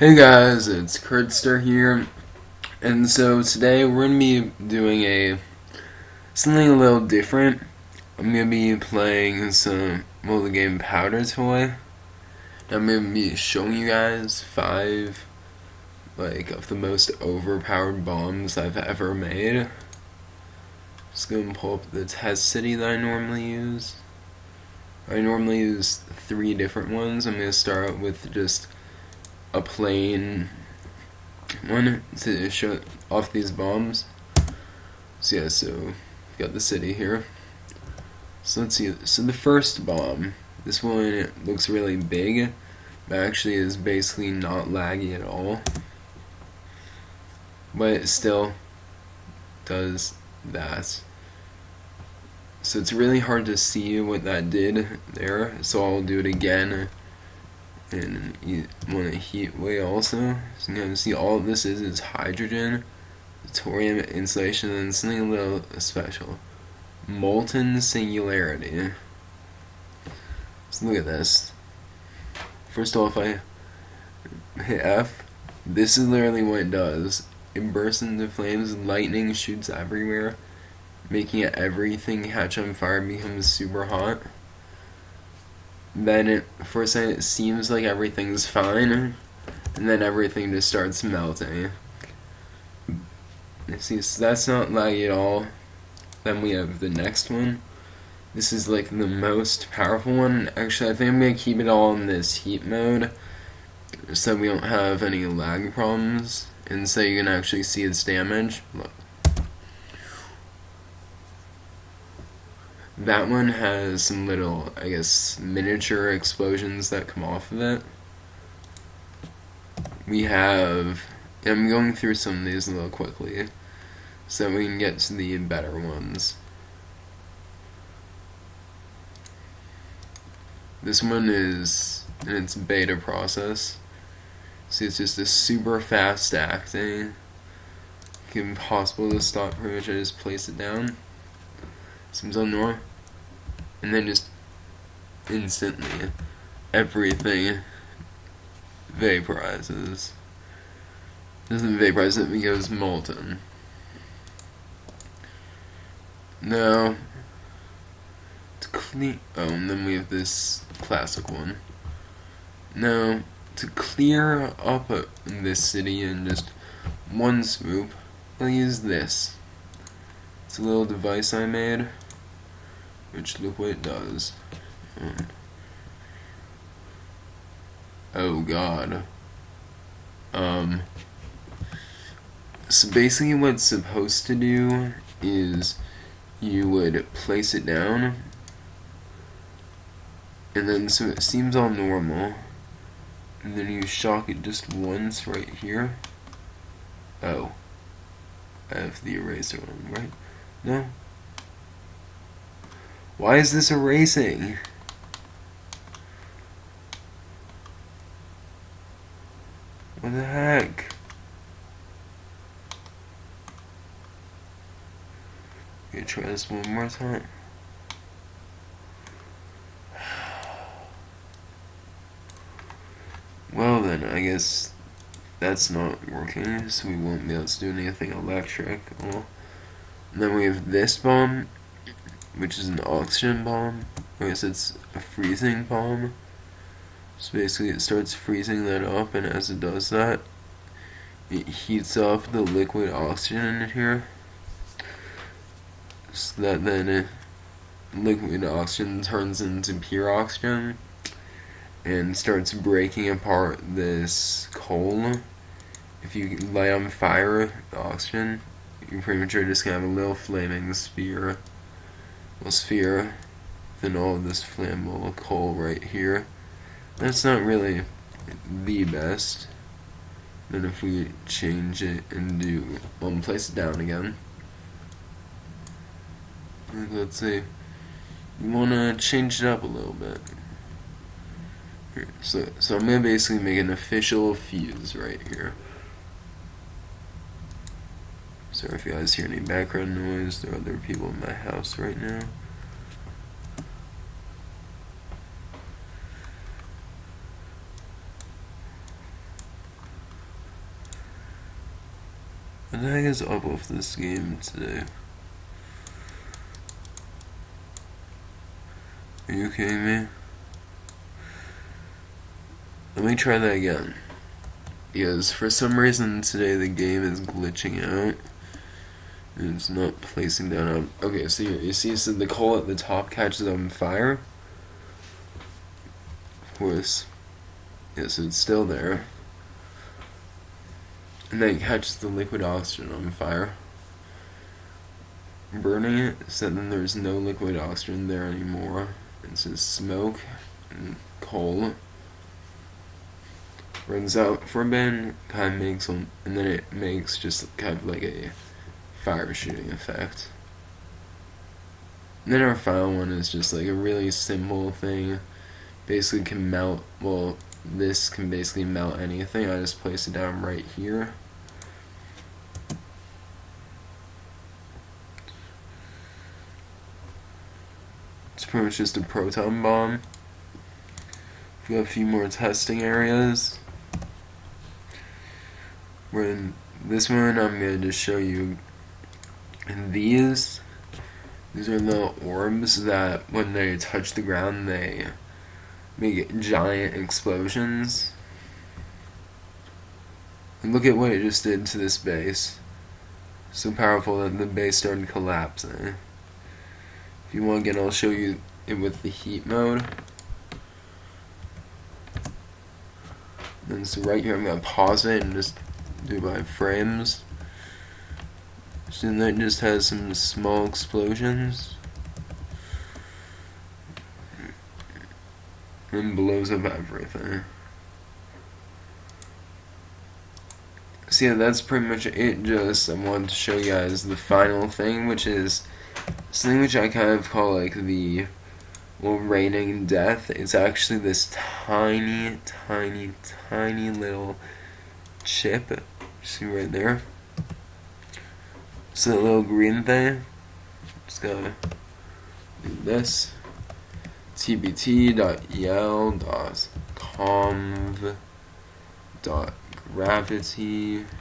Hey guys, it's Kurtster here, and so today we're going to be doing something a little different. I'm going to be playing some Molten game Powder Toy. I'm going to be showing you guys 5 of the most overpowered bombs I've ever made. Just going to pull up the Test City that I normally use. I normally use 3 different ones. I'm going to start with just a plain one to show off these bombs. So yeah, we've got the city here. So let's see. So the first bomb, this one looks really big, but actually is basically not laggy at all. But it still does that. So it's really hard to see what that did there. So I'll do it again. And you want a heat way also. So you can see all this is hydrogen, thorium insulation, and something a little special. Molten Singularity. So look at this. First off, I hit F. This is literally what it does. It bursts into flames, lightning shoots everywhere, making everything catch on fire and becomes super hot. Then for a second it seems like everything's fine, and then everything just starts melting. See, so that's not laggy at all. Then we have the next one. This is like the most powerful one. Actually, I think I'm going to keep it all in this heat mode so we don't have any lag problems, and so you can actually see its damage. Look. That one has some little, I guess, miniature explosions that come off of it. We have... I'm going through some of these a little quickly so we can get to the better ones. This one is in its beta process. See, it's just a super fast acting. It's impossible to stop pretty much. I just place it down. Seems unnormal. And then just instantly everything vaporizes. Doesn't vaporize, it becomes molten. No. To clean. Oh, and then we have this classic one. Now, to clear up this city in just one swoop, I'll use this. It's a little device I made. Which, look what it does. Oh god. So basically what it's supposed to do is you would place it down, and then so it seems all normal, and then you shock it just once right here. Oh, I have the eraser on, right? No. Why is this erasing? What the heck? Okay, try this one more time. Well then, I guess that's not working, so we won't be able to do anything electric at all. And then we have this bomb, which is an oxygen bomb. I guess it's a freezing bomb. So basically it starts freezing that up, and as it does that, it heats up the liquid oxygen in here. So that then liquid oxygen turns into pure oxygen and starts breaking apart this coal. If you light on fire the oxygen, you're pretty much just gonna have a little flaming sphere, then all of this flammable coal right here. That's not really the best. Then if we change it and do place it down again. Let's see. You wanna change it up a little bit. Here, so I'm gonna basically make an official fuse right here. Sorry if you guys hear any background noise, there are other people in my house right now. What the heck is up with this game today? Are you kidding me? Let me try that again. Because for some reason today the game is glitching out. And it's not placing down on... Okay, so you see, so the coal at the top catches on fire. Of course. Yeah, so it's still there. And then it catches the liquid oxygen on fire. Burning it, so then there's no liquid oxygen there anymore. It's just smoke and coal. Runs out for a bit, kind of makes them, and then it makes just kind of like a fire shooting effect. And then our final one is just like a really simple thing. Basically can melt, well, this can basically melt anything. I just place it down right here. It's pretty much just a proton bomb. We've got a few more testing areas. In this one, I'm going to just show you these. These are little orbs that, when they touch the ground, they make giant explosions. And look at what it just did to this base. So powerful that the base started collapsing. If you want, again, I'll show you it with the heat mode. And so right here, I'm going to pause it and just do by frames. So that just has some small explosions and blows up everything. So yeah, that's pretty much it. Just I wanted to show you guys the final thing, which is something which I kind of call like the raining death. It's actually this tiny little chip. See right there. So the little green thing. Just gotta do this. tbt.el.conv.gravity.